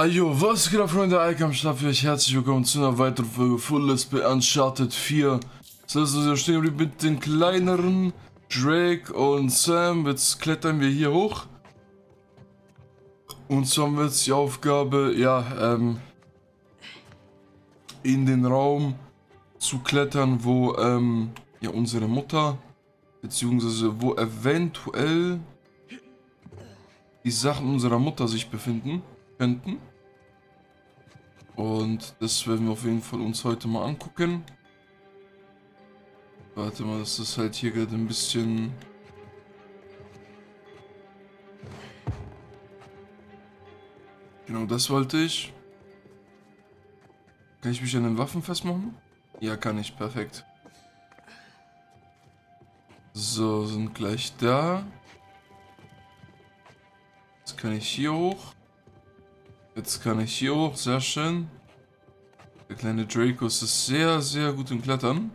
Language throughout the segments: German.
Ajo, was geht ab, Freunde der Alcam-Staffel? Herzlich willkommen zu einer weiteren Folge Full Let's Play Uncharted 4. Das heißt, wir stehen mit den kleineren Drake und Sam. Jetzt klettern wir hier hoch. Und so haben wir jetzt die Aufgabe, ja, in den Raum zu klettern, wo, ja, unsere Mutter, beziehungsweise wo eventuell die Sachen unserer Mutter sich befinden könnten. Und das werden wir auf jeden Fall uns heute mal angucken. Warte mal, das ist halt hier gerade ein bisschen... Genau, das wollte ich. Kann ich mich an den Waffen festmachen? Ja, kann ich. Perfekt. So, sind gleich da. Jetzt kann ich hier hoch. Jetzt kann ich hier hoch. Sehr schön. Der kleine Draco ist sehr, sehr gut im Klettern.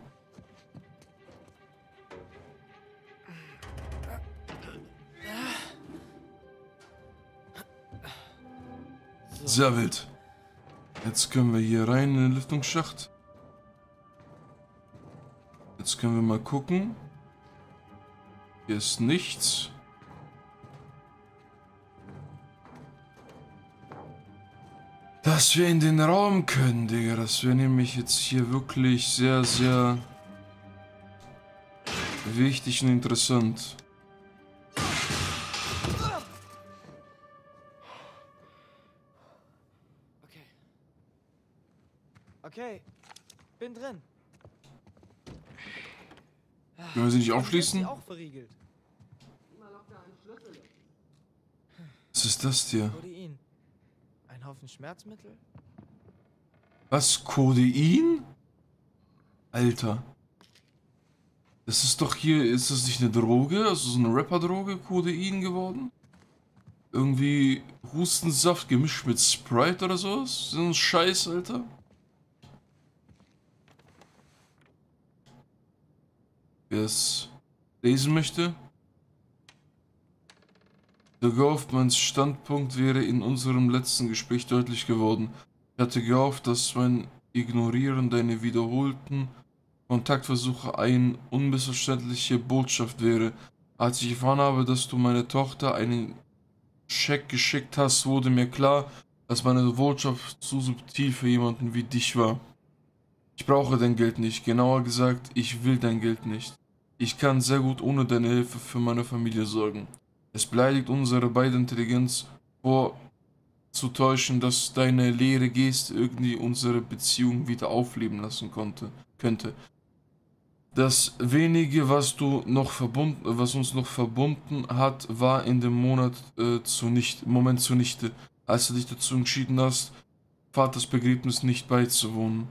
Sehr wild. Jetzt können wir hier rein in den Lüftungsschacht. Jetzt können wir mal gucken. Hier ist nichts. Dass wir in den Raum können, Digga. Das wäre nämlich jetzt hier wirklich sehr, sehr wichtig und interessant. Okay, bin drin. Können wir sie nicht aufschließen? Was ist das hier? Codein. Ein Haufen Schmerzmittel? Was? Codein? Alter. Das ist doch hier, ist das nicht eine Droge? Also so eine Rapper-Droge, Codein geworden? Irgendwie Hustensaft gemischt mit Sprite oder sowas? So ein Scheiß, Alter. Wer es lesen möchte. Der Goffmanns Standpunkt wäre in unserem letzten Gespräch deutlich geworden. Ich hatte gehofft, dass mein Ignorieren deiner wiederholten Kontaktversuche eine unmissverständliche Botschaft wäre. Als ich erfahren habe, dass du meiner Tochter einen Scheck geschickt hast, wurde mir klar, dass meine Botschaft zu subtil für jemanden wie dich war. Ich brauche dein Geld nicht. Genauer gesagt, ich will dein Geld nicht. Ich kann sehr gut ohne deine Hilfe für meine Familie sorgen. Es beleidigt unsere beide Intelligenz, vorzutäuschen, dass deine leere Geste irgendwie unsere Beziehung wieder aufleben lassen könnte. Das wenige, was uns noch verbunden hat, war in dem Moment zunichte, als du dich dazu entschieden hast, Vaters Begräbnis nicht beizuwohnen.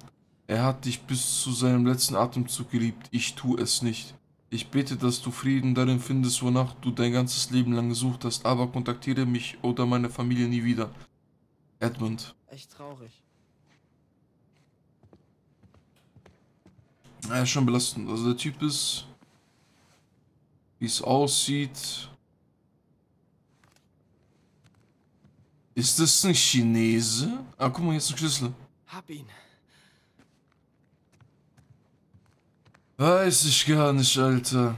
Er hat dich bis zu seinem letzten Atemzug geliebt. Ich tue es nicht. Ich bete, dass du Frieden darin findest, wonach du dein ganzes Leben lang gesucht hast, aber kontaktiere mich oder meine Familie nie wieder. Edmund. Echt traurig. Ja, schon belastend. Also der Typ ist, wie es aussieht. Ist das ein Chinese? Ah, guck mal, jetzt ein Schlüssel. Hab ihn. Weiß ich gar nicht, Alter.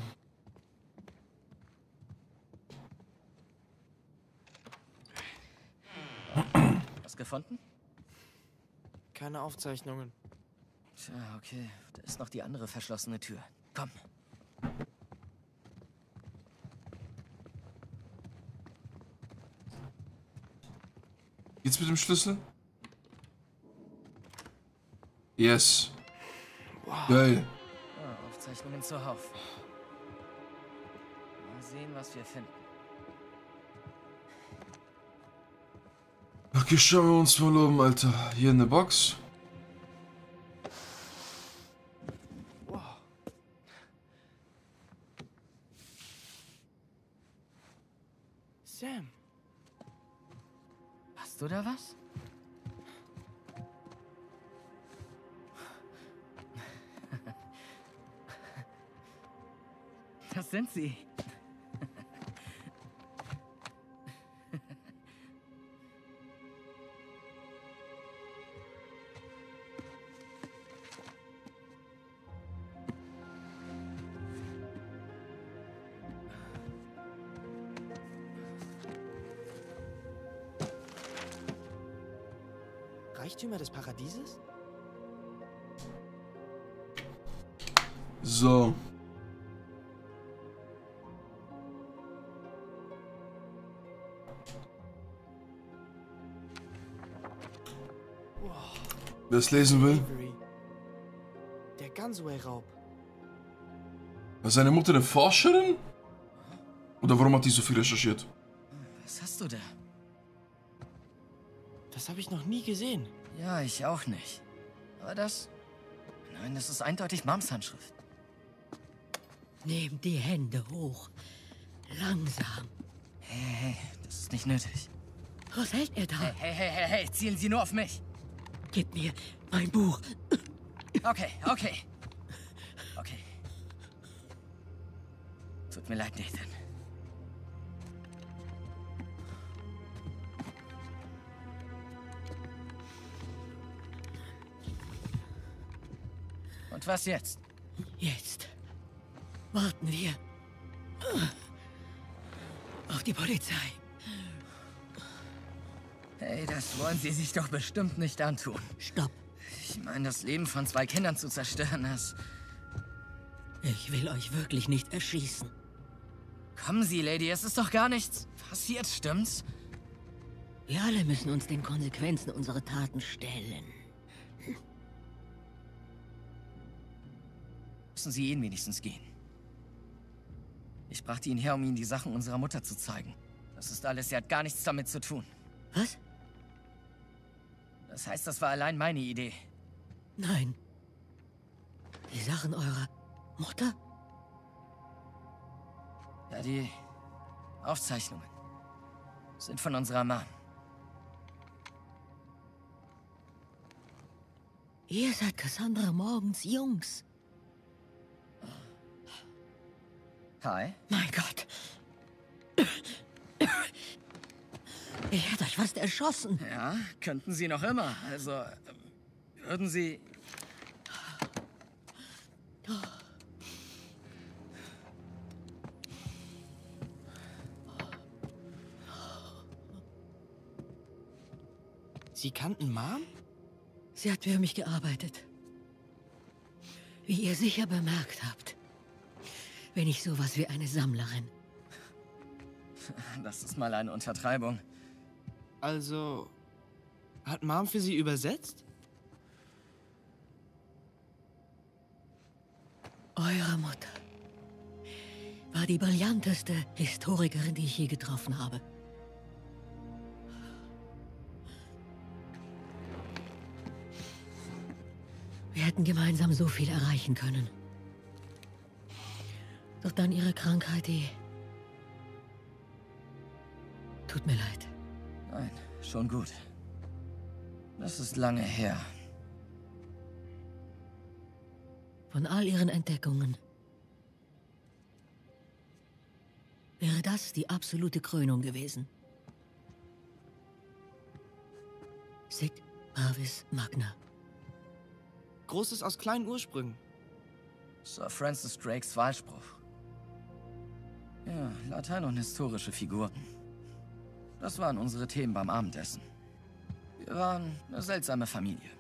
Was gefunden? Keine Aufzeichnungen. Tja, okay. Da ist noch die andere verschlossene Tür. Komm. Geht's mit dem Schlüssel? Yes. Wow. Geil. Zeichnungen zuhauf. Mal sehen, was wir finden. Okay, schauen wir uns mal oben, Alter. Hier in der Box. Wow. Sam. Hast du da was? Das sind sie. Reichtümer des Paradieses? So. Wer es lesen will? Der Ganzway-Raub. War seine Mutter eine Forscherin? Oder warum hat die so viel recherchiert? Was hast du da? Das habe ich noch nie gesehen. Ja, ich auch nicht. Aber das... Nein, das ist eindeutig Mams Handschrift. Nehmt die Hände hoch. Langsam. Hey, hey, das ist nicht nötig. Was hält er da? Hey, hey, hey, hey, zielen Sie nur auf mich. Gib mir mein Buch. Okay, okay. Okay. Tut mir leid, Nathan. Und was jetzt? Jetzt warten wir auf die Polizei. Hey, das wollen Sie sich doch bestimmt nicht antun. Stopp. Ich meine, das Leben von zwei Kindern zu zerstören, das... Ich will euch wirklich nicht erschießen. Kommen Sie, Lady, es ist doch gar nichts passiert, stimmt's? Wir alle müssen uns den Konsequenzen unserer Taten stellen. Müssen Sie ihn wenigstens gehen. Ich brachte ihn her, um Ihnen die Sachen unserer Mutter zu zeigen. Das ist alles, sie hat gar nichts damit zu tun. Was? Das heißt, das war allein meine Idee. Nein. Die Sachen eurer Mutter? Ja, die Aufzeichnungen sind von unserer Mom. Ihr seid Cassandra Morgens Jungs. Hi. Mein Gott. Ich hätte euch fast erschossen. Ja, könnten Sie noch immer. Also, würden Sie... Sie kannten Mom? Sie hat für mich gearbeitet. Wie ihr sicher bemerkt habt, bin ich sowas wie eine Sammlerin. Das ist mal eine Untertreibung. Also, hat Mom für Sie übersetzt? Eure Mutter war die brillanteste Historikerin, die ich je getroffen habe. Wir hätten gemeinsam so viel erreichen können. Doch dann ihre Krankheit, die... Tut mir leid. Nein, schon gut. Das ist lange her. Von all ihren Entdeckungen wäre das die absolute Krönung gewesen. Sic Parvis Magna. Großes aus kleinen Ursprüngen. Sir Francis Drakes Wahlspruch. Ja, Latein und historische Figuren. Das waren unsere Themen beim Abendessen. Wir waren eine seltsame Familie.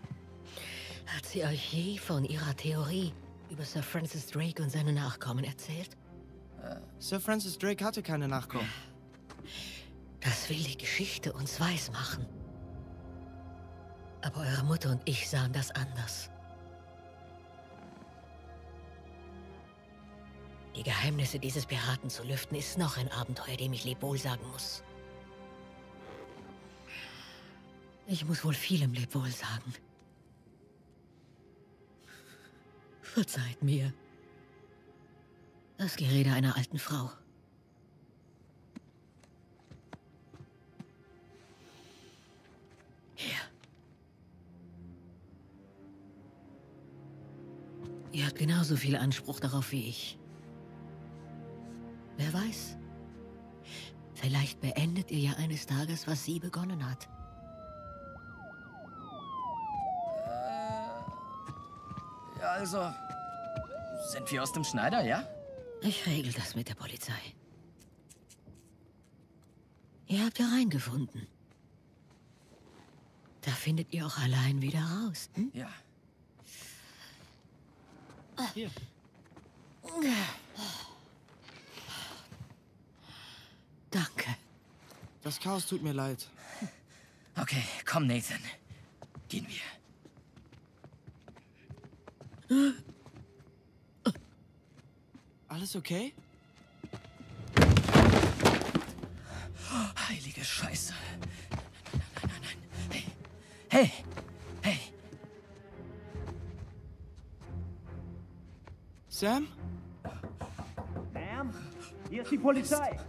Hat sie euch je von ihrer Theorie über Sir Francis Drake und seine Nachkommen erzählt? Sir Francis Drake hatte keine Nachkommen. Das will die Geschichte uns weismachen. Aber eure Mutter und ich sahen das anders. Die Geheimnisse dieses Piraten zu lüften, ist noch ein Abenteuer, dem ich lebewohl sagen muss. Ich muss wohl vielem lebewohl sagen. Verzeiht mir. Das Gerede einer alten Frau. Hier. Ihr habt genauso viel Anspruch darauf wie ich. Wer weiß? Vielleicht beendet ihr ja eines Tages, was sie begonnen hat. Also, sind wir aus dem Schneider, ja? Ich regel das mit der Polizei. Ihr habt ja reingefunden. Dafür findet ihr auch allein wieder raus. Hm? Ja. Hier. Danke. Das Chaos tut mir leid. Okay, komm, Nathan. Gehen wir. Alles okay? Heilige Scheiße. Nein. Hey. Sam? Sam? Hier ist die Polizei. Alles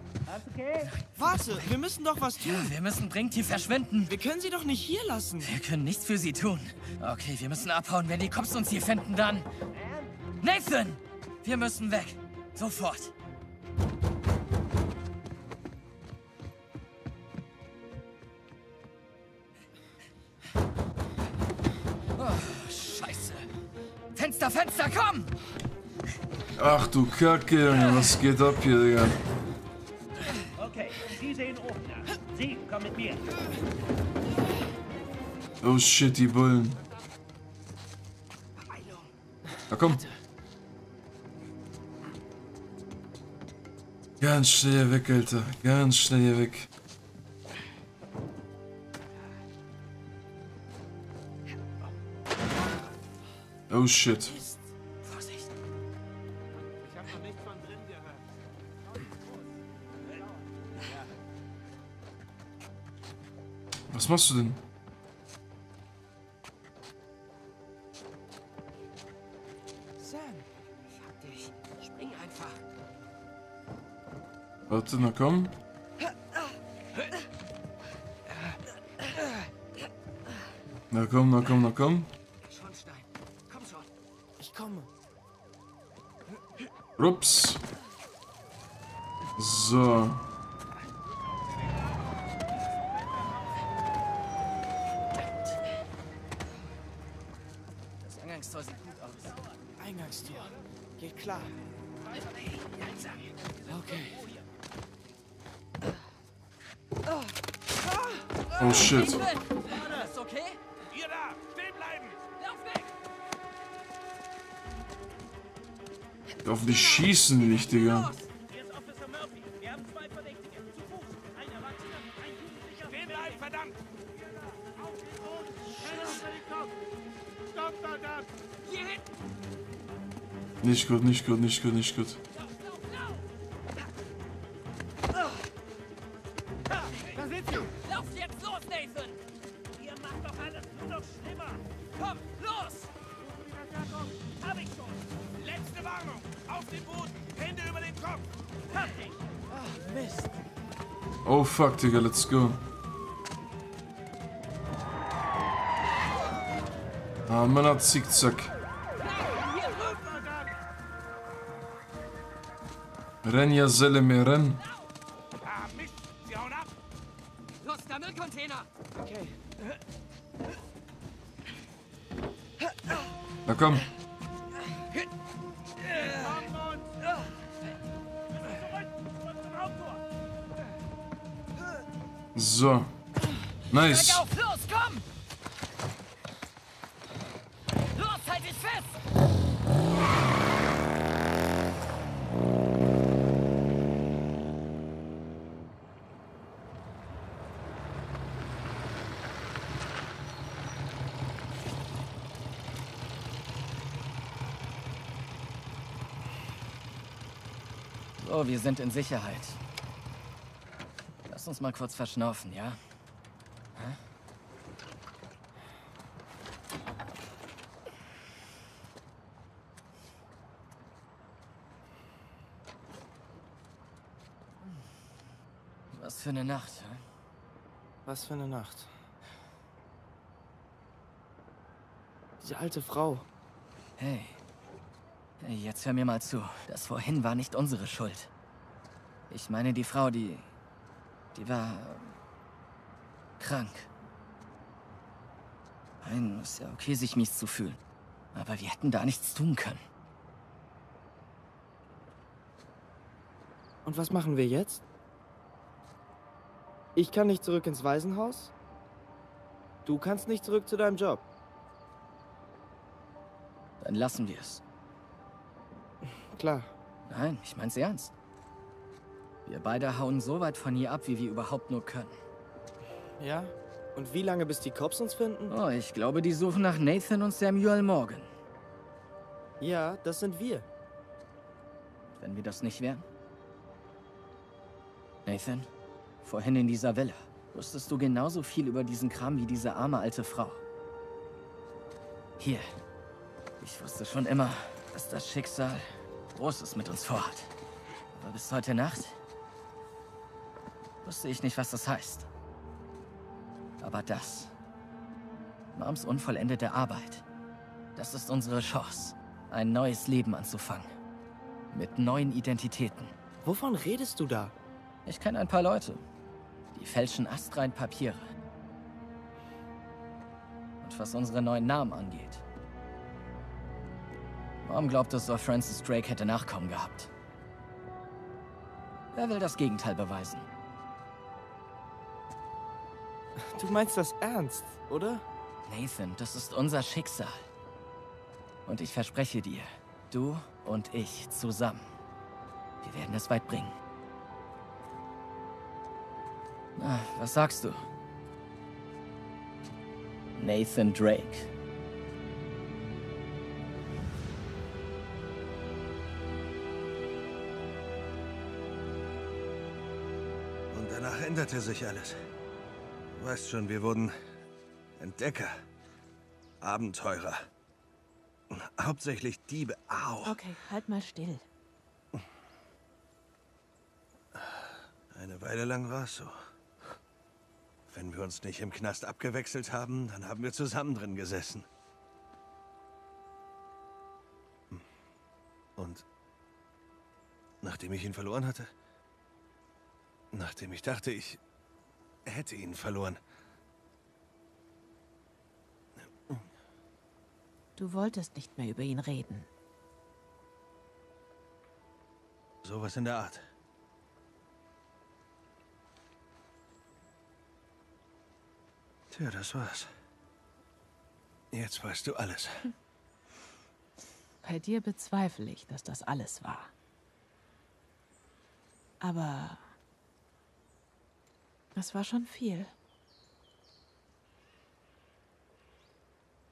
okay? Warte, wir müssen doch was tun. Ja, wir müssen dringend hier verschwinden. Wir können sie doch nicht hier lassen. Wir können nichts für sie tun. Okay, wir müssen abhauen. Wenn die Cops uns hier finden, dann... Nathan! Wir müssen weg. Sofort. Oh, Scheiße. Fenster, Fenster, komm! Ach du Kacke, was geht ab hier, Digga? Okay, Sie sehen oben nach. Sie kommen mit mir. Oh shit, die Bullen. Na komm. Ganz schnell hier weg, Alter. Ganz schnell hier weg. Oh shit. Vorsicht. Ich hab noch nichts von drin gehört. Was machst du denn? Sam, ich hab dich. Spring einfach. Warte, na komm. Na komm. Ich komme. Ups. So. Das Eingangstor sieht gut aus. Eingangstor. Geht klar. Okay. Oh shit. War das okay? Ihr da, stehen bleiben. Lauf weg. Hoffentlich schießen die nicht, Digga. Hier ist Officer Murphy. Wir haben zwei Verdächtige. Zu Fuß. Ein Erwachsener, ein Jugendlicher. Stehen bleiben, verdammt. Auf den Boden. Hände unter den Kopf. Stopp, verdammt. Hier hinten. Nicht gut. Oh fuck, Digga, let's go. Ah, man hat Zickzack. Renn, ja, Selle, mehr renn. Ah, Mist, sie hauen ab. Los, der Müllcontainer. Okay. Na komm. So, nice. Auf, los, komm! Los, halt dich fest! So, wir sind in Sicherheit. Lass uns mal kurz verschnaufen, ja? Hä? Was für eine Nacht, hä? Was für eine Nacht. Diese alte Frau. Hey, jetzt hör mir mal zu. Das vorhin war nicht unsere Schuld. Ich meine die Frau, die war krank. Nein, ist ja okay, sich mies zu fühlen. Aber wir hätten da nichts tun können. Und was machen wir jetzt? Ich kann nicht zurück ins Waisenhaus? Du kannst nicht zurück zu deinem Job. Dann lassen wir es. Klar. Nein, ich mein's ernst. Wir beide hauen so weit von hier ab, wie wir überhaupt nur können. Ja? Und wie lange, bis die Cops uns finden? Oh, ich glaube, die suchen nach Nathan und Samuel Morgan. Ja, das sind wir. Wenn wir das nicht wären? Nathan, vorhin in dieser Villa wusstest du genauso viel über diesen Kram wie diese arme alte Frau. Hier. Ich wusste schon immer, dass das Schicksal Großes mit uns vorhat. Aber bis heute Nacht wusste ich nicht, was das heißt. Aber das, Moms unvollendete Arbeit, das ist unsere Chance, ein neues Leben anzufangen. Mit neuen Identitäten. Wovon redest du da? Ich kenne ein paar Leute. Die fälschen astrein Papiere. Und was unsere neuen Namen angeht. Mom glaubte, Sir Francis Drake hätte Nachkommen gehabt. Wer will das Gegenteil beweisen? Du meinst das ernst, oder? Nathan, das ist unser Schicksal. Und ich verspreche dir, du und ich zusammen, wir werden es weit bringen. Na, was sagst du? Nathan Drake. Und danach änderte sich alles. Du weißt schon, wir wurden Entdecker, Abenteurer, hauptsächlich Diebe. Au. Okay, halt mal still. Eine Weile lang war es so. Wenn wir uns nicht im Knast abgewechselt haben, dann haben wir zusammen drin gesessen. Und nachdem ich ihn verloren hatte, nachdem ich dachte, ich hätte ihn verloren. Du wolltest nicht mehr über ihn reden. Sowas in der Art. Tja, das war's. Jetzt weißt du alles. Bei dir bezweifle ich, dass das alles war. Aber das war schon viel.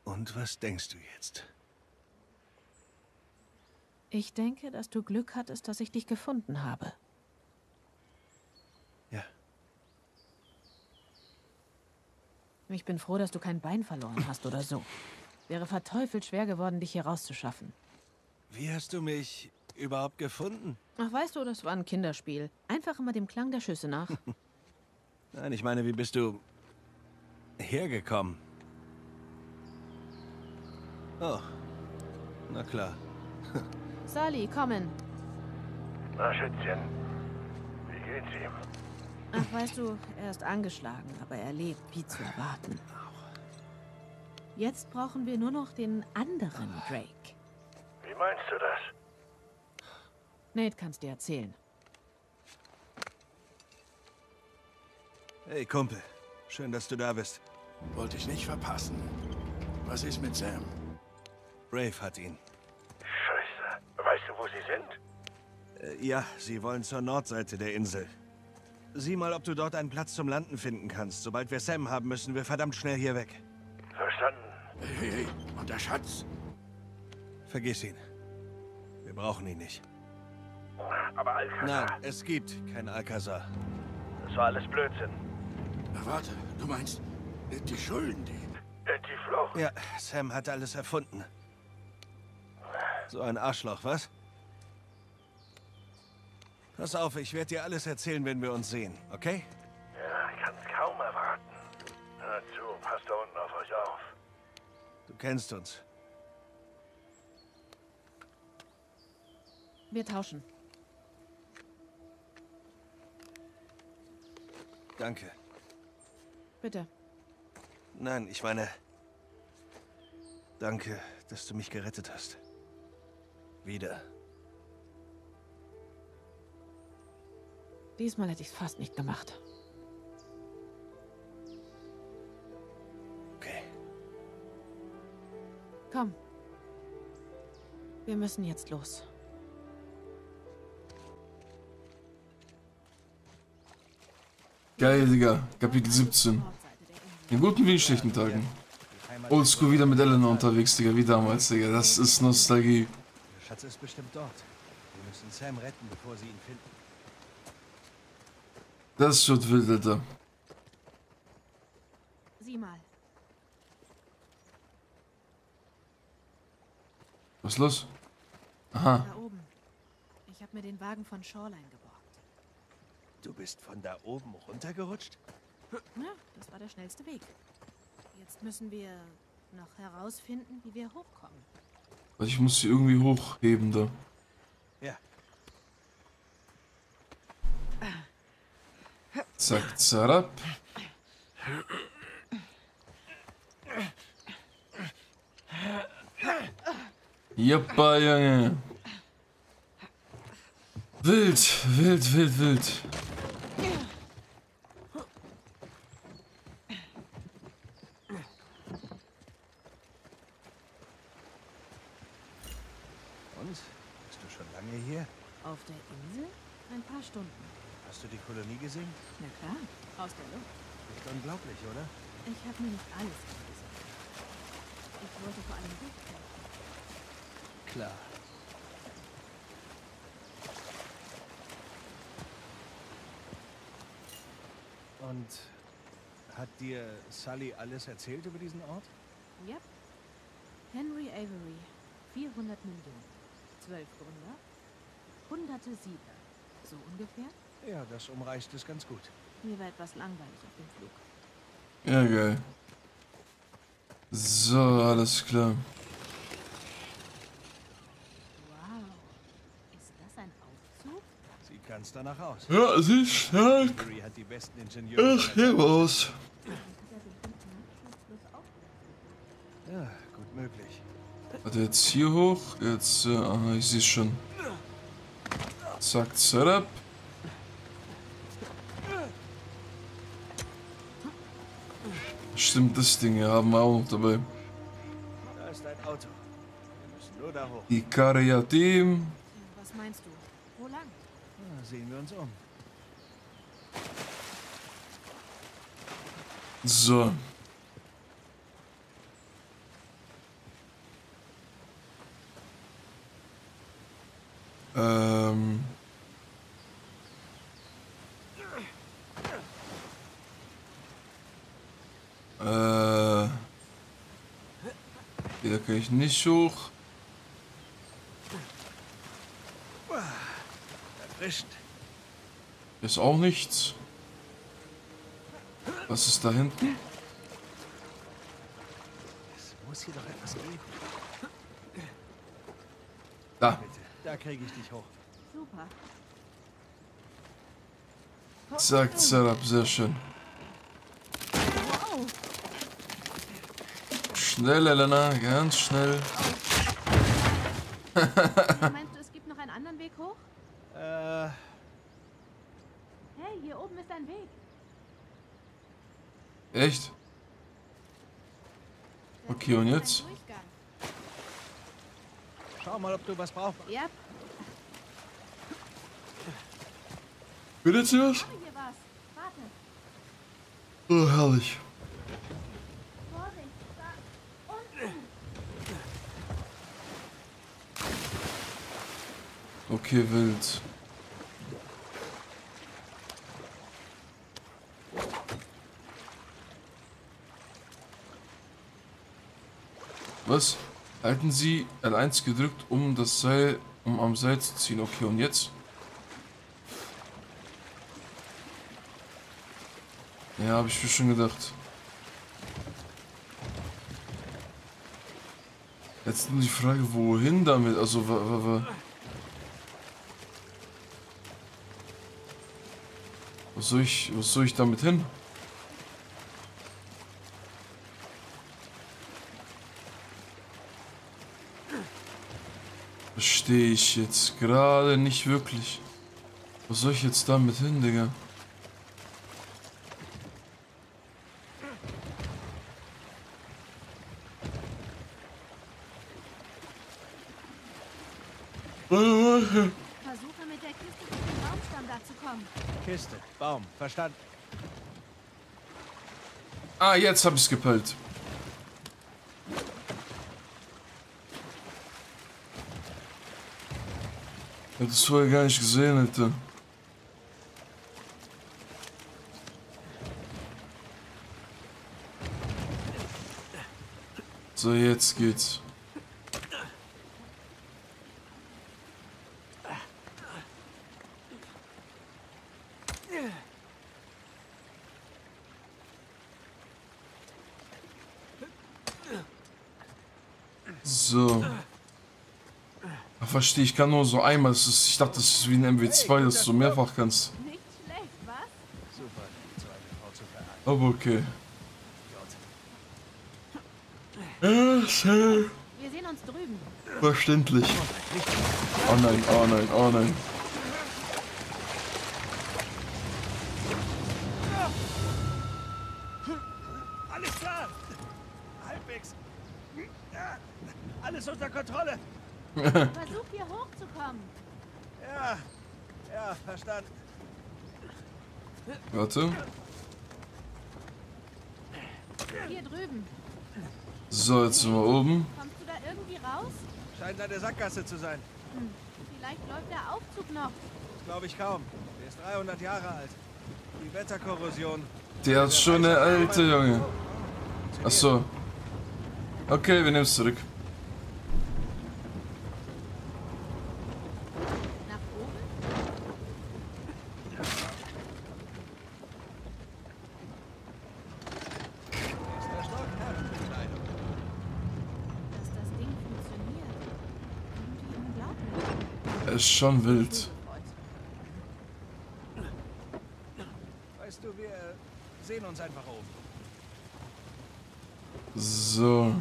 Und was denkst du jetzt? Ich denke, dass du Glück hattest, dass ich dich gefunden habe. Ja. Ich bin froh, dass du kein Bein verloren hast oder so. Wäre verteufelt schwer geworden, dich hier rauszuschaffen. Wie hast du mich überhaupt gefunden? Ach, weißt du, das war ein Kinderspiel. Einfach immer dem Klang der Schüsse nach. Nein, ich meine, wie bist du hergekommen? Oh, na klar. Sally, kommen. Na, Schätzchen. Wie geht's ihm? Ach, weißt du, er ist angeschlagen, aber er lebt, wie zu erwarten. Jetzt brauchen wir nur noch den anderen Drake. Wie meinst du das? Nate kann's dir erzählen. Hey, Kumpel. Schön, dass du da bist. Wollte ich nicht verpassen. Was ist mit Sam? Rafe hat ihn. Scheiße. Weißt du, wo sie sind? Ja, sie wollen zur Nordseite der Insel. Sieh mal, ob du dort einen Platz zum Landen finden kannst. Sobald wir Sam haben, müssen wir verdammt schnell hier weg. Verstanden. Hey, hey, hey. Und der Schatz? Vergiss ihn. Wir brauchen ihn nicht. Aber Alcazar... Nein, es gibt kein Alcazar. Das war alles Blödsinn. Na, warte, du meinst, die Schulden, die Flucht? Ja, Sam hat alles erfunden. So ein Arschloch, was? Pass auf, ich werde dir alles erzählen, wenn wir uns sehen, okay? Ja, ich kann's kaum erwarten. Hör zu, passt da unten auf euch auf. Du kennst uns. Wir tauschen. Danke. Bitte. Nein, ich meine, danke, dass du mich gerettet hast. Wieder. Diesmal hätte ich es fast nicht gemacht. Komm. Wir müssen jetzt los. Geil, Digga. Kapitel 17. In guten wie in schlechten Tagen. Oldschool wieder mit Elena unterwegs, Digga. Wie damals, Digga. Das ist Nostalgie. Der Schatz ist bestimmt dort. Wir müssen Sam retten, bevor sie ihn finden. Das wird wild, Alter. Sieh mal. Was ist los? Aha. Da oben. Ich habe mir den Wagen von Shoreline geborgt. Du bist von da oben runtergerutscht? Ja, das war der schnellste Weg. Jetzt müssen wir noch herausfinden, wie wir hochkommen. Also ich muss sie irgendwie hochheben da. Ja. Zack, zarab. Jeppa, Junge. Wild, wild, wild, wild. Sally alles erzählt über diesen Ort? Ja. Henry Avery, 400 Millionen, 12 Gründer, hunderte Siedler, so ungefähr? Ja, das umreißt es ganz gut. Mir war etwas langweilig auf dem Flug. Ja, geil. So, alles klar. Wow, ist das ein Aufzug? Sieht ganz danach aus. Ja, sie ist stark. Avery hat die besten Ingenieure. Ach, hier was. Ja, gut möglich. Warte, jetzt hier hoch. Jetzt, aha, ich sehe schon. Zack, zerab. Stimmt, das Ding hier haben wir auch noch dabei. Da ist ein Auto. Wir müssen nur da hoch. Ikariatim. Was meinst du? Wo lang? Ja, sehen wir uns um. So. Hier kann ich nicht hoch. Erfrischend. Ist auch nichts. Was ist da hinten? Es muss hier doch etwas geben. Da. Da kriege ich dich hoch. Super. Zack, zerab, sehr schön. Wow. Schnell, Elena, ganz schnell. Meinst du, es gibt noch einen anderen Weg hoch? Hey, hier oben ist ein Weg. Echt? Okay, und jetzt? Schau mal, ob du was brauchst. Ja. Willst du was? Ich habe hier was. Warte. Oh, herrlich. Okay, wild. Was? Halten Sie L1 gedrückt, um das Seil, um am Seil zu ziehen. Okay, und jetzt? Ja, habe ich mir schon gedacht. Jetzt nur die Frage, wohin damit? Also, was soll ich damit hin? Verstehe ich jetzt gerade nicht wirklich. Was soll ich jetzt damit hin, Digga? Versuche mit der Kiste durch den Baumstamm dazu kommen. Kiste, Baum, verstanden. Ah, jetzt habe ich es gepellt. Ich hab das vorher gar nicht gesehen, Alter. So, jetzt geht's. So. Ach, verstehe, ich kann nur so einmal. Das ist, ich dachte, das ist wie ein MW2, dass du so mehrfach kannst. Nicht schlecht, was? Super, so eine Frau zu verraten. Aber okay. Wir sehen uns drüben. Verständlich. Oh nein, oh nein, oh nein. Alles klar. Halbwegs. Alles unter Kontrolle. Versuch hier hochzukommen. Ja, ja, verstanden. Warte. Hier drüben. So, jetzt sind wir oben. Kommst du da irgendwie raus? Scheint eine Sackgasse zu sein. Hm. Vielleicht läuft der Aufzug noch. Das glaube ich kaum. Der ist 300 Jahre alt. Die Wetterkorrosion. Der hat schon eine alte, Junge. Ach so. Okay, wir nehmen es zurück. Ist schon wild. Weißt du, wir sehen uns einfach oben. So.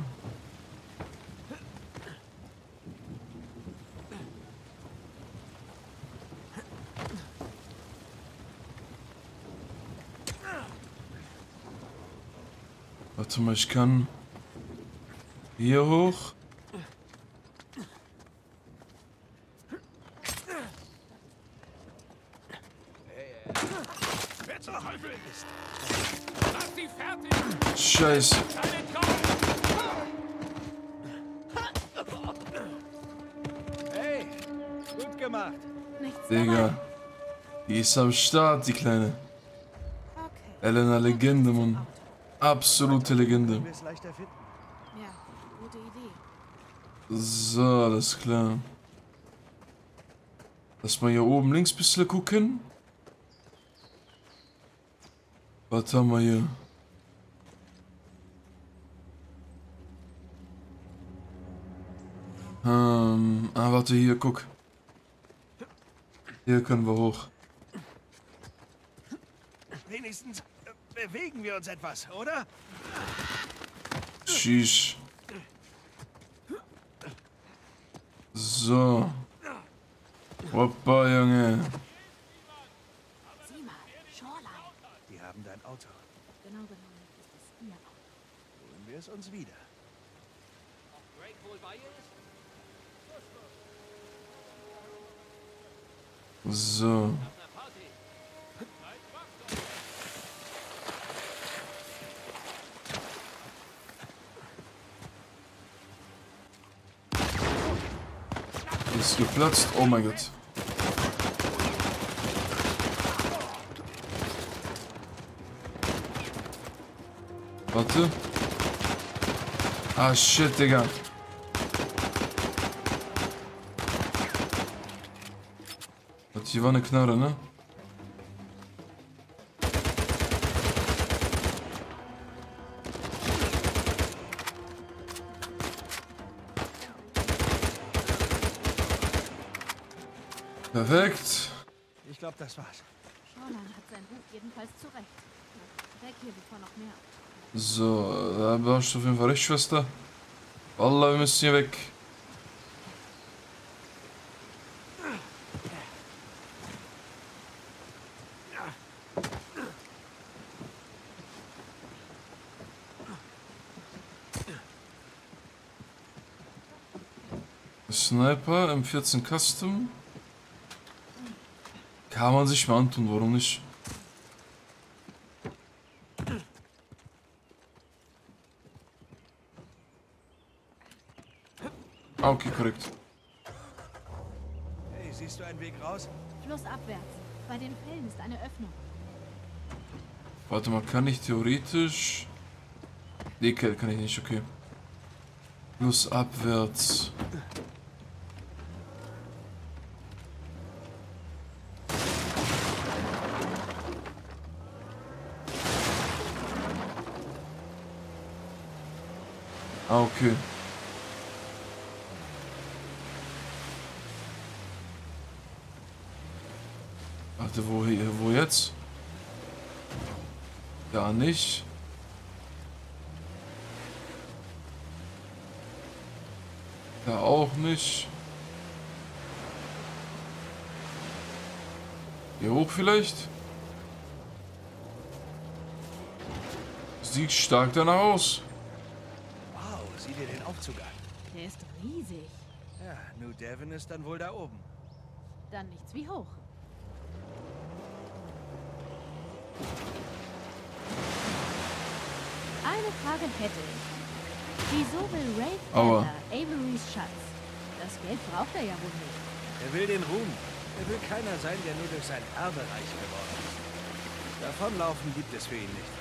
Warte mal, ich kann hier hoch. Scheiße. Hey, gut gemacht. Digga. Die ist am Start, die Kleine. Okay. Elena, Legende, Mann. Absolute Legende. So, alles klar. Lass mal hier oben links ein bisschen gucken. Was haben wir hier? Ah, warte, hier, guck. Hier können wir hoch. Wenigstens bewegen wir uns etwas, oder? Sheesh. So. Hoppa, Junge. Sieh mal, Shoreline. Die haben dein Auto. Genau genommen ist es ihr Auto. Holen wir es uns wieder. Ob Drake wohl bei ihr ist? So. Ist geplatzt. Oh mein Gott. Warte. Ah, shit, Digga. Hier war eine Knarre, ne? Perfekt. Ich glaube, das war's. Shoreline hat seinen Ruf jedenfalls zurecht. Weg hier, bevor noch mehr. So, da warst du auf jeden Fall recht, Schwester. Wallah, wir müssen hier weg. Sniper, M14 Custom. Kann man sich mal antun, warum nicht? Ah, okay, korrekt. Hey, siehst du einen Weg raus? Flussabwärts. Bei den Fällen ist eine Öffnung. Warte mal, kann ich theoretisch... Nee, kann ich nicht, okay. Flussabwärts. Ah, okay. Warte, wo jetzt? Gar nicht. Da auch nicht. Hier hoch vielleicht? Sieht stark danach aus. Wow, sieh dir den Aufzug an. Der ist riesig. Ja, New Devon ist dann wohl da oben. Dann nichts wie hoch. Eine Frage hätte ich. Wieso will Rafe Averys Schatz? Das Geld braucht er ja wohl nicht. Er will den Ruhm. Er will keiner sein, der nur durch sein Erbe reich geworden ist. Davonlaufen gibt es für ihn nicht.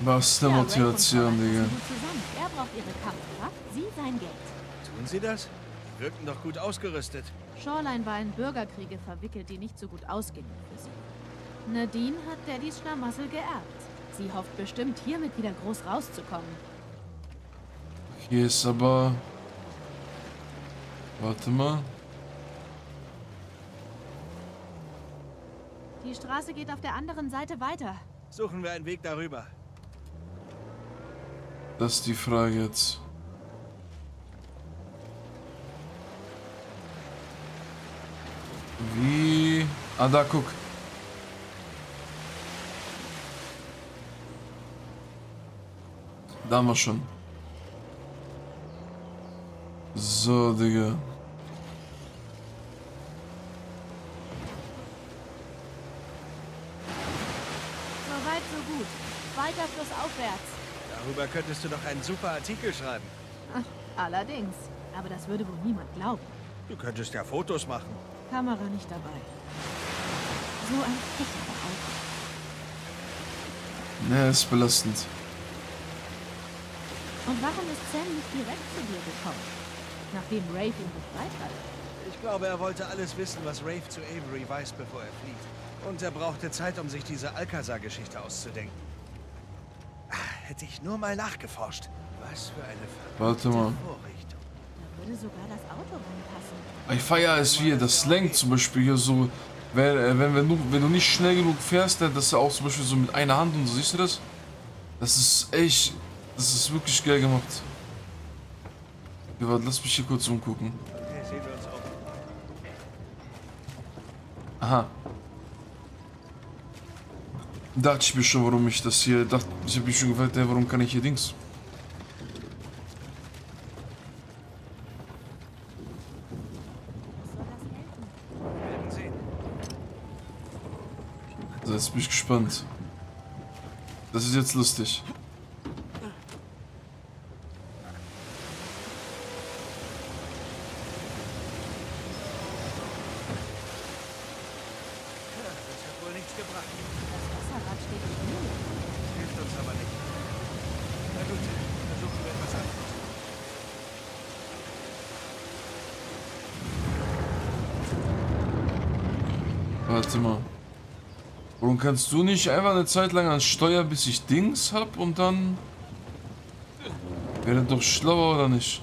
Was ist eine Motivation, Digga? Er braucht ihre Kampfkraft, sie sein Geld. Tun sie das? Die wirken doch gut ausgerüstet. Shoreline war in Bürgerkriege verwickelt, die nicht so gut ausgingen für sie. Nadine hat Daddys Schlamassel geerbt. Sie hofft bestimmt, hiermit wieder groß rauszukommen. Hier ist aber... Warte mal. Die Straße geht auf der anderen Seite weiter. Suchen wir einen Weg darüber. Das ist die Frage jetzt. Wie... Ah, da guck. Da haben wir schon. So, Digga. So weit, so gut. Weiter flussaufwärts. Darüber könntest du doch einen super Artikel schreiben. Ach, allerdings. Aber das würde wohl niemand glauben. Du könntest ja Fotos machen. Kamera nicht dabei. So ein Kicker auch. Ne, ist belastend. Und warum ist Sam nicht direkt zu dir gekommen, nachdem Rafe ihn befreit hat? Ich glaube, er wollte alles wissen, was Rafe zu Avery weiß, bevor er flieht. Und er brauchte Zeit, um sich diese Alcazar-Geschichte auszudenken. Hätte ich nur mal nachgeforscht. Was für eine Warte mal. Vorrichtung. Da würde sogar das Auto reinpassen. Ich feiere es, wie er das lenkt, zum Beispiel hier so. Wenn du nicht schnell genug fährst, dann dass er auch zum Beispiel so mit einer Hand und so, siehst du das? Das ist echt... Das ist wirklich geil gemacht. Warte, lass mich hier kurz umgucken. Aha. Dachte ich mir schon, warum ich das hier... Dachte, ich habe mich schon gefragt, warum kann ich hier Dings? So, jetzt bin ich gespannt. Das ist jetzt lustig. Warte mal. Warum kannst du nicht einfach eine Zeit lang ans Steuer, bis ich Dings hab und dann... Wäre doch schlauer, oder nicht?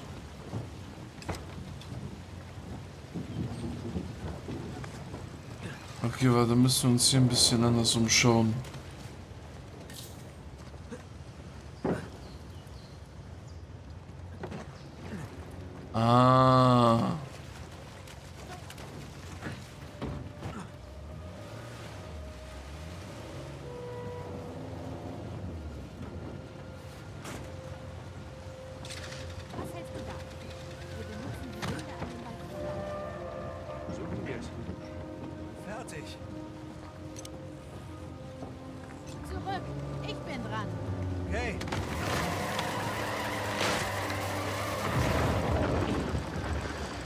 Okay, warte, müssen wir uns hier ein bisschen anders umschauen. Ah...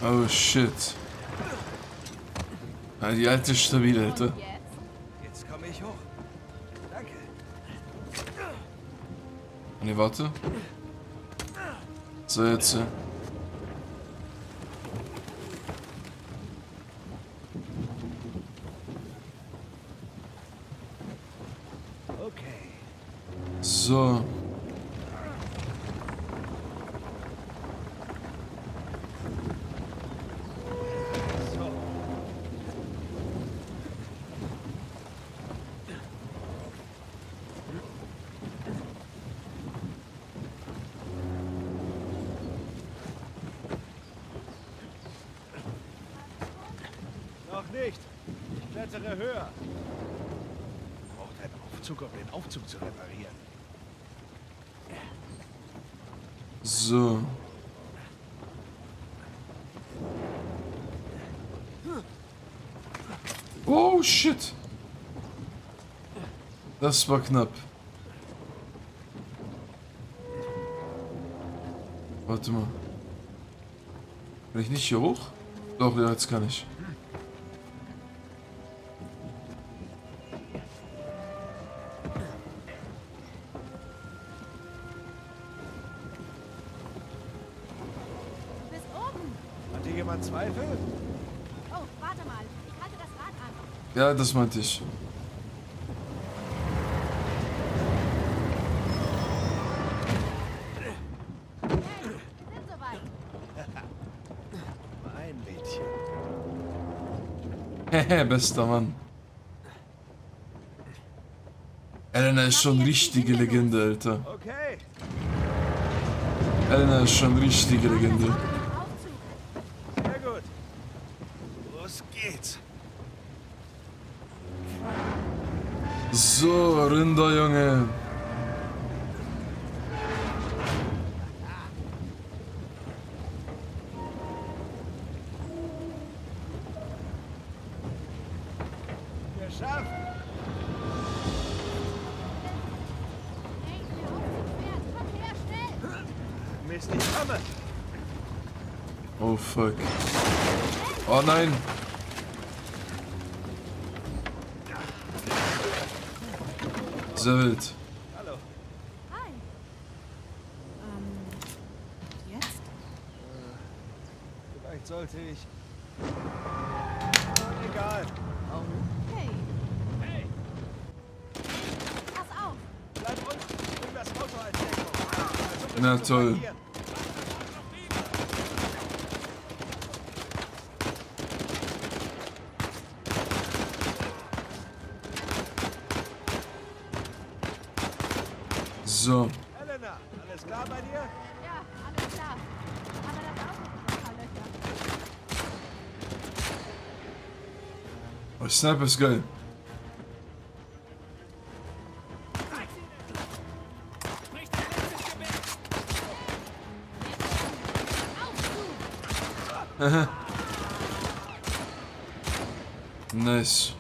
Oh shit. Ja, die alte ist stabil, Alter. Jetzt komme ich hoch. Danke. Ne, warte. So, jetzt. So. Noch nicht. Ich klettere höher. Braucht einen Aufzug, um den Aufzug zu reparieren. So. Oh shit. Das war knapp. Warte mal. Kann ich nicht hier hoch? Doch, jetzt kann ich. Ja, das meinte ich. Hey, wir sind soweit. Mein Mädchen. Hehe, bester Mann. Elena ist schon richtige Legende, Alter. Okay. Elena ist schon richtige Legende. So, Rinderjunge. Geschafft. Mist, ich komme. Oh fuck. Oh nein. Sehr wild. Hallo. Hi. Jetzt? Vielleicht sollte ich. Oh, egal. Okay. Hey. Pass auf. Bleib unten. Bring das Auto als Deckung. Na toll. So. Elena, alles klar bei dir? Ja, alles klar. Aber da brauchen wir ein paar Löcher. Oh, Sniper ist geil. Aha. Nice.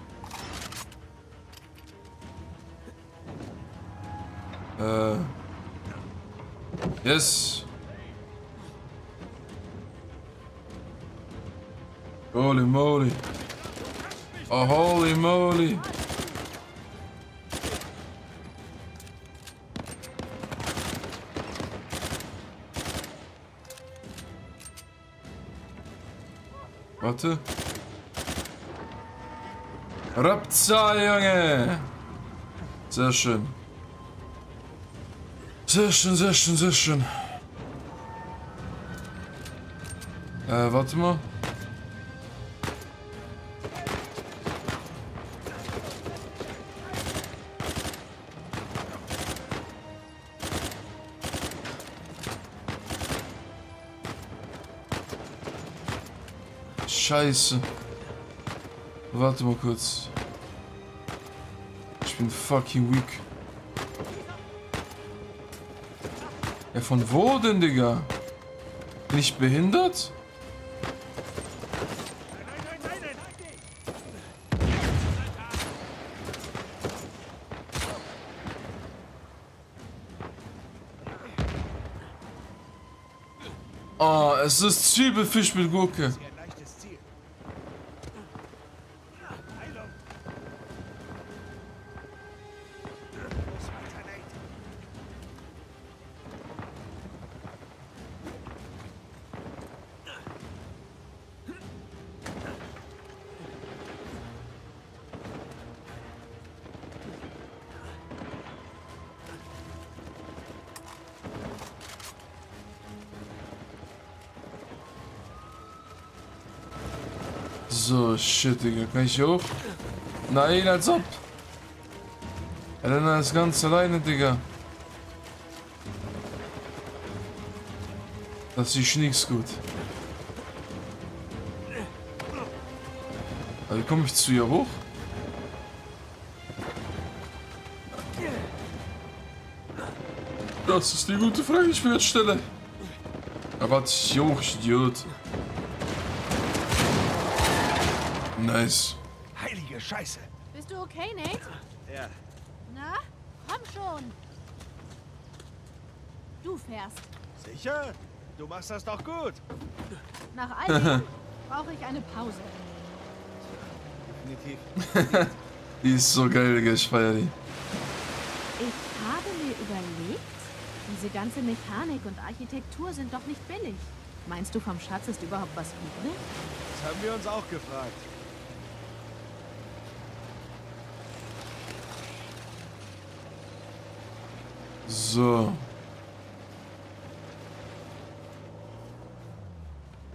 Yes. Holy moly. Oh, holy moly. Warte. Rapza, Junge. Sehr schön. Sehr schön, sehr schön, sehr schön. Warte mal. Scheiße. Warte mal kurz. Ich bin fucking weak. Ja, von wo denn, Digga? Bin ich behindert? Oh, es ist Zwiebelfisch mit Gurke. So, shit, Digga. Kann ich hier hoch? Nein, als ob. Elena ist ganz alleine, Digga. Das ist nichts gut. Wie komme ich zu ihr hoch? Das ist die gute Frage, die ich mir jetzt stelle. Aber hier hoch, Idiot. Nice. Heilige Scheiße. Bist du okay, Nate? Ja. Na, komm schon. Du fährst. Sicher? Du machst das doch gut. Nach all dem brauche ich eine Pause. Definitiv. Die ist so geil, ich feiere die. Ich habe mir überlegt, diese ganze Mechanik und Architektur sind doch nicht billig. Meinst du, vom Schatz ist überhaupt was übrig? Das haben wir uns auch gefragt. So.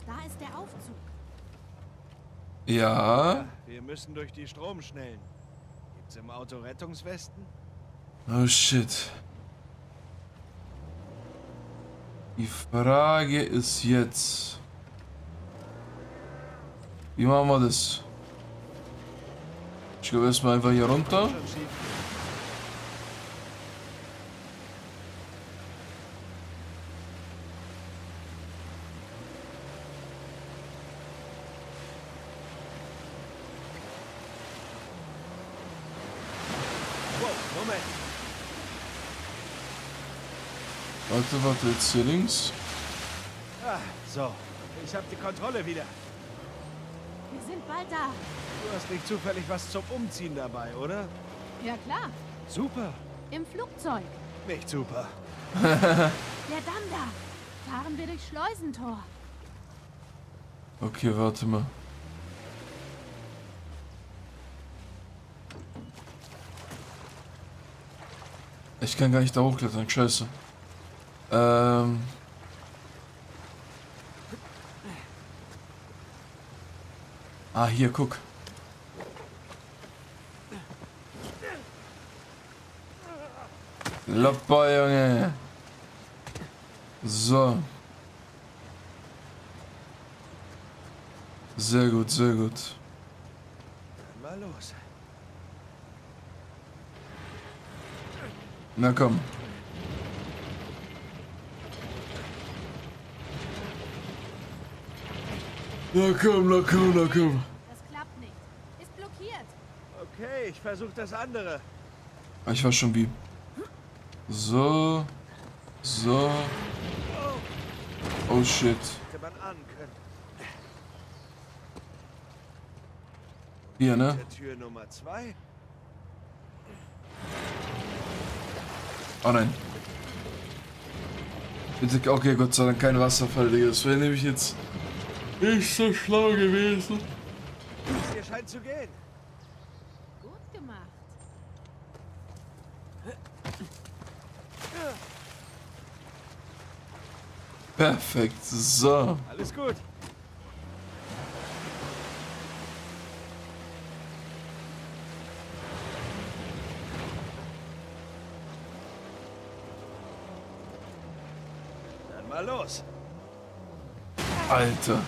Da ist der Aufzug. Ja. Wir müssen durch die Stromschnellen. Gibt's im Auto Rettungswesten? Oh shit. Die Frage ist jetzt, wie machen wir das? Ich gehe erstmal einfach hier runter. Warte, jetzt hier links. Ah, so, ich habe die Kontrolle wieder. Wir sind bald da. Du hast nicht zufällig was zum Umziehen dabei, oder? Ja, klar. Super. Im Flugzeug. Nicht super. Der Damm da. Fahren wir durch Schleusentor. Okay, warte mal. Ich kann gar nicht da hochklettern, scheiße. Ah, hier, guck. Lopper, Junge. So. Sehr gut, sehr gut. Mal los. Na komm. Na komm, na komm, na komm. Das klappt nicht. Ist blockiert. Okay, ich versuche das andere. Ich war schon wie. So. So. Oh shit. Hier, ne? Tür Nummer 2. Oh nein. Bitte, okay, Gott sei Dank, kein Wasserfall, Digga. Das wäre nämlich jetzt nicht so schlau gewesen. Hier scheint zu gehen. Gut gemacht. Perfekt, so. Alles gut. Dann mal los. Alter.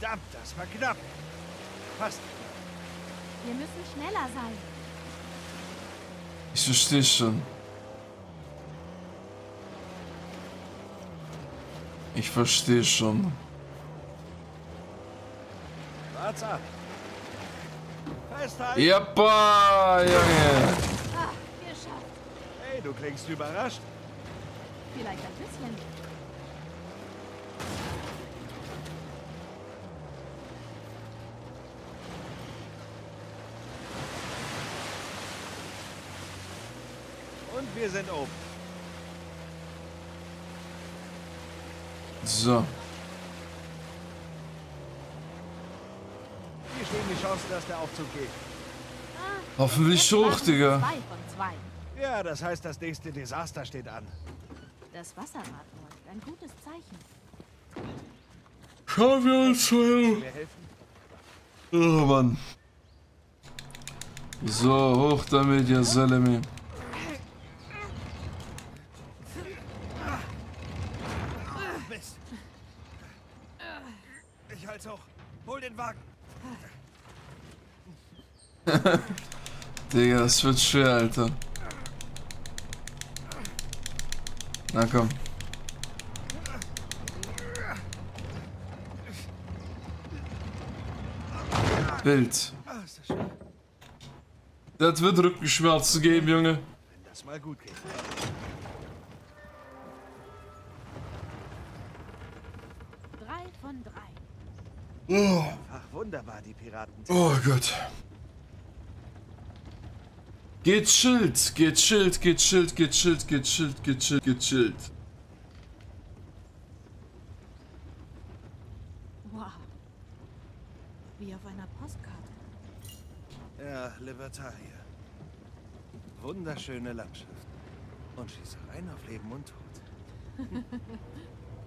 Verdammt, das war knapp. Passt. Wir müssen schneller sein. Ich verstehe schon. Ich verstehe schon. Wart's ab. Festhalten. Jappa, Junge. Ah, geschafft. Hey, du klingst überrascht. Vielleicht ein bisschen. Wir sind oben. So. Hier stehen die Chancen, dass der Aufzug geht. Hoffentlich schon, Digga. 2 von 2. Ja, das heißt, das nächste Desaster steht an. Das Wasserrad läuft. Ein gutes Zeichen. Schauen wir uns zu. Oh Mann. So, hoch damit, ihr Salami. Ich halte hoch. Hol den Wagen. Digga, das wird schwer, Alter. Na komm. Bild. Das wird Rückenschmerzen geben, Junge. Wenn das mal gut geht. Drei von drei. Oh. Ach, wunderbar, die Piraten. Oh Gott. Gechillt, gechillt, gechillt, gechillt, gechillt, gechillt, gechillt. Wow. Wie auf einer Postkarte. Ja, Libertalia. Wunderschöne Landschaft. Und Schießereien auf Leben und Tod.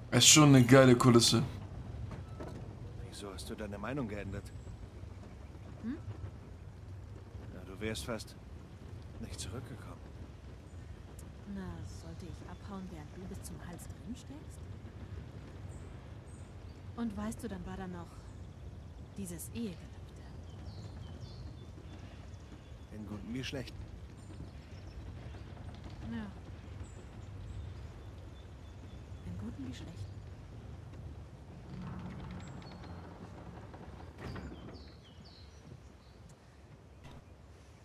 Das ist schon eine geile Kulisse. Wieso hast du deine Meinung geändert? Hm? Ja, du wärst fast... nicht zurückgekommen. Na, sollte ich abhauen, während du bis zum Hals drin steckst? Und weißt du, dann war da noch dieses Ehegelübde. In guten wie schlechten. Ja. In guten wie schlechten.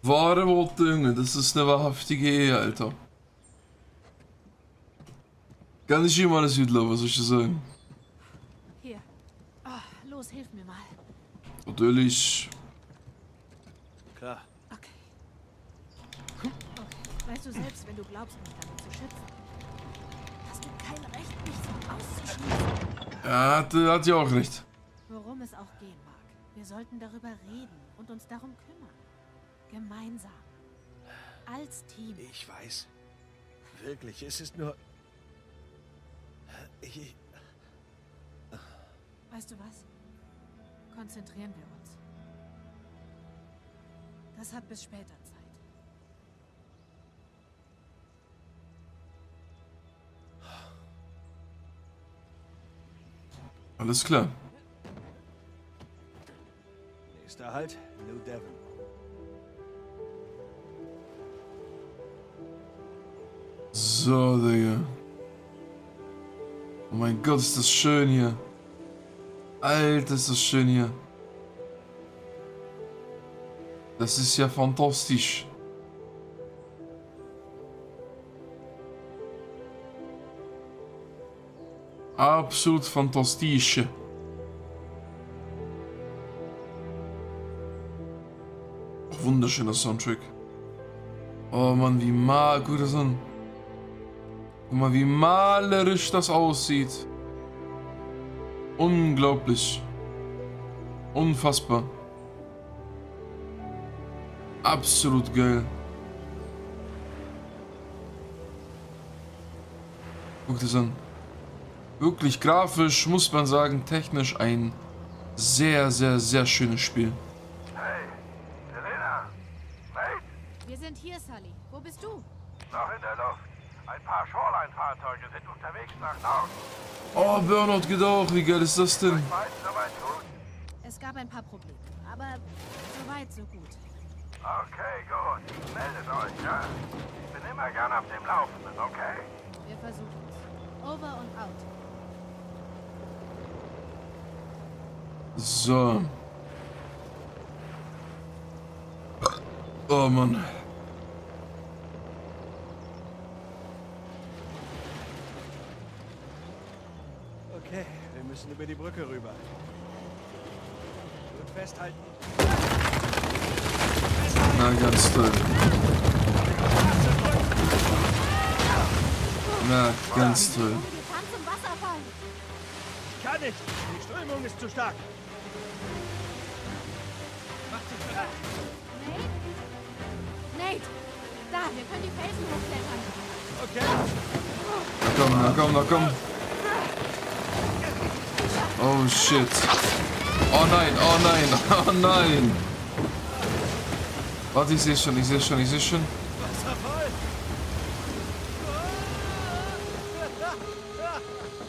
Wahre Worte, Junge, das ist eine wahrhaftige Ehe, Alter. Kann ich immer alles wieder, was soll ich sagen? Hier. Oh, los, hilf mir mal. Natürlich. Klar. Okay. Weißt du selbst, wenn du glaubst, mich damit zu schützen, hast du kein Recht, mich so auszuschließen. Ja, hat ja auch recht. Worum es auch gehen mag, wir sollten darüber reden und uns darum kümmern. Gemeinsam. Als Team. Ich weiß. Wirklich, es ist nur... Ich... Weißt du was? Konzentrieren wir uns. Das hat bis später Zeit. Alles klar. Nächster Halt, Blue Devon. So, Digga. Oh mein Gott, ist das schön hier. Alter, ist das schön hier. Das ist ja fantastisch. Absolut fantastisch. Wunderschöner Soundtrack. Oh Mann, wie mag guter Sound. Guck mal, wie malerisch das aussieht. Unglaublich. Unfassbar. Absolut geil. Guck das an. Wirklich grafisch, muss man sagen, technisch ein sehr, sehr, sehr schönes Spiel. Hey, Elena! Wait! Wir sind hier, Sally. Wo bist du? Noch in der Luft. Ein paar Shoreline-Fahrzeuge sind unterwegs nach Norden. Oh, Burnout geht auch. Wie geil ist das denn? Es gab ein paar Probleme, aber soweit so gut. Okay, gut. Meldet euch, ja? Ich bin immer gern auf dem Laufenden, okay? Wir versuchen es. Over und out. So. Oh, Mann. Wir müssen über die Brücke rüber. Gut festhalten. Na, ganz toll. Na, ganz toll. Ich kann nicht. Die Strömung ist zu stark. Mach dich bereit. Nate? Nate! Da, wir können die Felsen hochklettern. Okay. Na komm. Oh shit. Oh nein. Warte, ich sehe schon.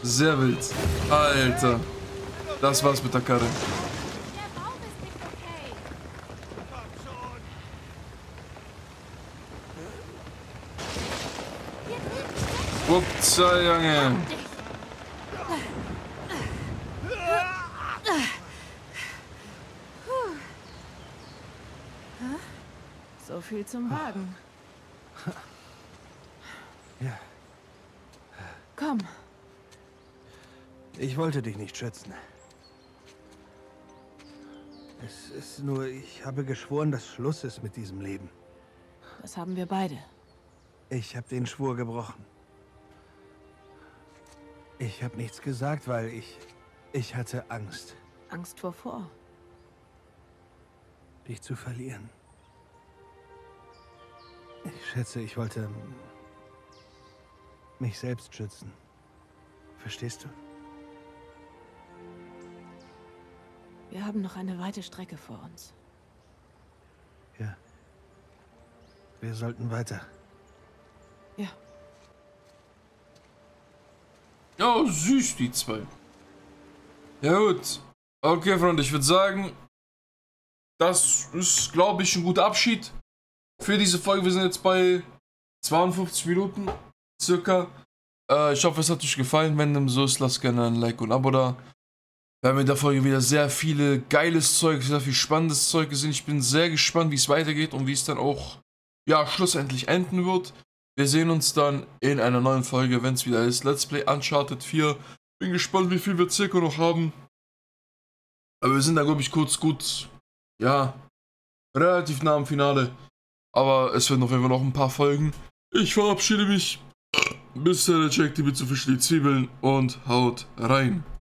Sehr wild. Alter. Das war's mit der Karre. Upsa, Junge. So viel zum Wagen. Ja. Komm. Ich wollte dich nicht schützen. Es ist nur, ich habe geschworen, dass Schluss ist mit diesem Leben. Das haben wir beide. Ich habe den Schwur gebrochen. Ich habe nichts gesagt, weil ich hatte Angst. Angst wovor? Dich zu verlieren. Ich schätze, ich wollte mich selbst schützen. Verstehst du? Wir haben noch eine weite Strecke vor uns. Ja. Wir sollten weiter. Ja. Oh, süß, die zwei. Ja gut. Okay, Freunde, ich würde sagen, das ist, glaube ich, ein guter Abschied für diese Folge. Wir sind jetzt bei 52 Minuten circa. Ich hoffe, es hat euch gefallen. Wenn dem so ist, lasst gerne ein Like und ein Abo da. Wir haben in der Folge wieder sehr viele geiles Zeug, sehr viel spannendes Zeug gesehen. Ich bin sehr gespannt, wie es weitergeht und wie es dann auch, ja, schlussendlich enden wird. Wir sehen uns dann in einer neuen Folge, wenn es wieder ist. Let's Play Uncharted 4. Bin gespannt, wie viel wir circa noch haben. Aber wir sind da, glaube ich, gut, ja, relativ nah am Finale. Aber es werden auf jeden Fall noch ein paar Folgen. Ich verabschiede mich. Bis dann, checkt die mit zu viel Zwiebeln und haut rein.